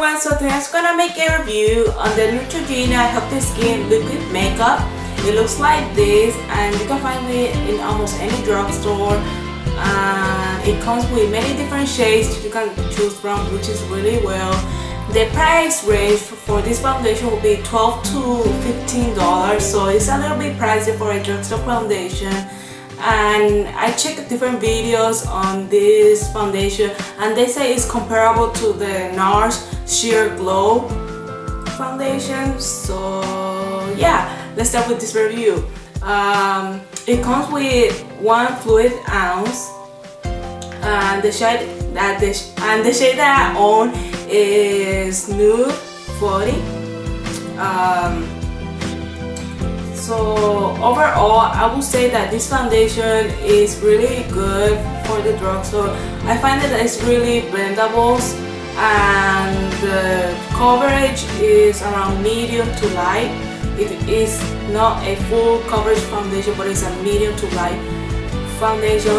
everyone, so today I'm gonna make a review on the Neutrogena Healthy Skin Liquid Makeup. It looks like this and you can find it in almost any drugstore. It comes with many different shades you can choose from, which is really well. The price range for this foundation will be $12 to $15, so it's a little bit pricey for a drugstore foundation. And I checked different videos on this foundation and they say it's comparable to the NARS Sheer Glow foundation. So yeah, let's start with this review. It comes with 1 fluid ounce and the shade that I own is Nude 40. So overall, I would say that this foundation is really good for the drugstore. I find that it's really blendable and the coverage is around medium to light. It is not a full coverage foundation, but it's a medium to light foundation.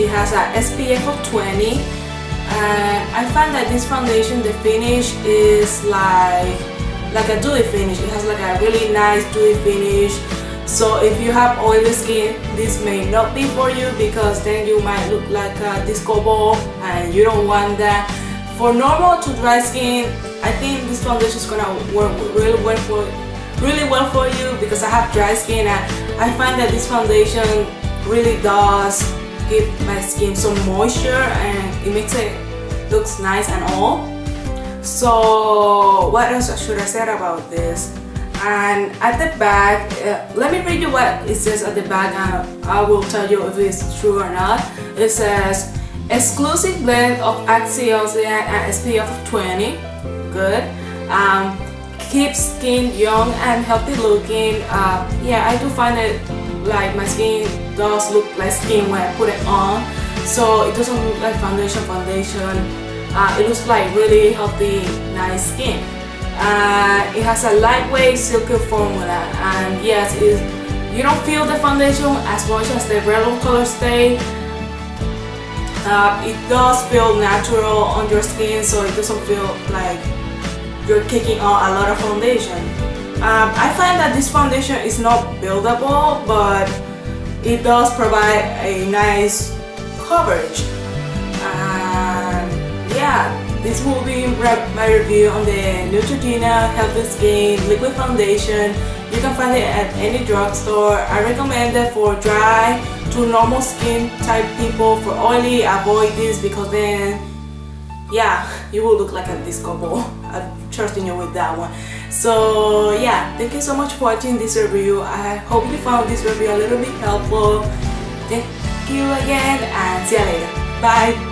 It has a SPF of 20. And I find that this foundation, the finish is like a dewy finish. It has like a really nice dewy finish, so if you have oily skin, this may not be for you, because then you might look like a disco ball and you don't want that. For normal to dry skin, I think this foundation is gonna work really well for you, because I have dry skin and I find that this foundation really does give my skin some moisture and it makes it looks nice and all. So what else should I say about this? And at the back, let me read you what it says at the back and I will tell you if it's true or not. It says exclusive blend of antioxidant and SPF 20. Good. Keeps skin young and healthy looking. Yeah, I do find it like my skin does look like skin when I put it on, so it doesn't look like foundation. It looks like really healthy, nice skin. It has a lightweight, silky formula, and yes, you don't feel the foundation as much as the regular color stay. It does feel natural on your skin, so it doesn't feel like you're kicking on a lot of foundation. I find that this foundation is not buildable, but it does provide a nice coverage. Yeah, this will be my review on the Neutrogena Healthy Skin Liquid Foundation. You can find it at any drugstore. I recommend it for dry to normal skin type people. For oily, avoid this, because then, yeah, you will look like a disco ball. I'm trusting you with that one. So yeah, thank you so much for watching this review. I hope you found this review a little bit helpful. Thank you again and see you later. Bye.